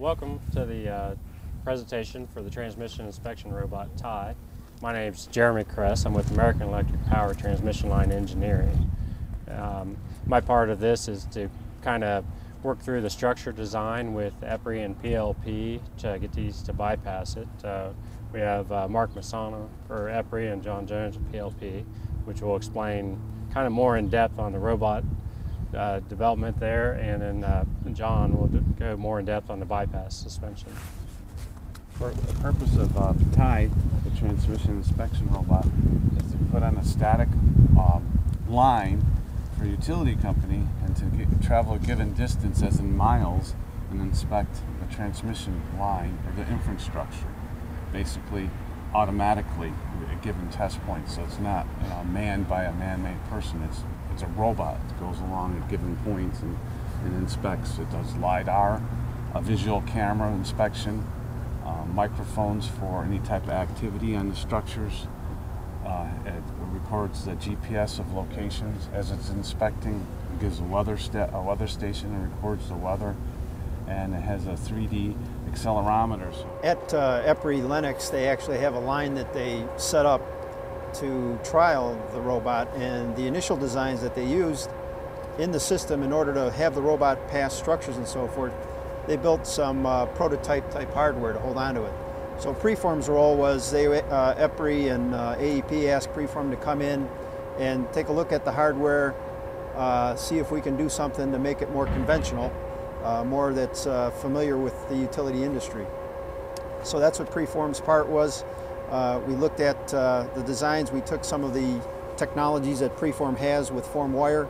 Welcome to the presentation for the transmission inspection robot TIE. My name's Jeremy Kress. I'm with American Electric Power Transmission Line Engineering. My part of this is to kind of work through the structure design with EPRI and PLP to get these to bypass it. We have Mark Masano for EPRI and John Jones for PLP, which will explain kind of more in depth on the robot development there, and then John will go more in depth on the bypass suspension. For the purpose of TIE, the transmission inspection robot, is to put on a static line for a utility company and to travel a given distance as in miles and inspect the transmission line or the inference structure, basically automatically at a given test point. So it's not manned by a man-made person. It's a robot that goes along at given points and inspects. It does LiDAR, a visual camera inspection, microphones for any type of activity on the structures. It records the GPS of locations as it's inspecting. It gives a weather station and records the weather. And it has a 3D accelerometer. At EPRI Lennox, they actually have a line that they set up to trial the robot, and the initial designs that they used in the system in order to have the robot pass structures and so forth, they built some prototype type hardware to hold on to it. So Preform's role was EPRI and AEP asked Preform to come in and take a look at the hardware, see if we can do something to make it more conventional, more that's familiar with the utility industry. So that's what Preform's part was. We looked at the designs. We took some of the technologies that Preform has with form wire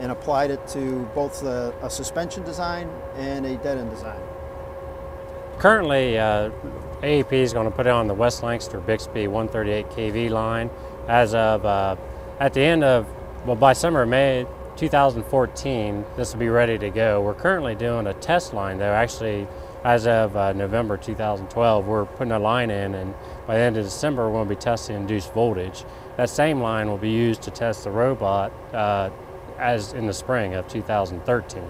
and applied it to both a suspension design and a dead end design. Currently, AEP is going to put it on the West Lancaster Bixby 138 kV line as of at the end of, well, by summer of May 2014, this will be ready to go. We're currently doing a test line though, actually. As of November 2012, we're putting a line in, and by the end of December, we'll be testing induced voltage. That same line will be used to test the robot as in the spring of 2013.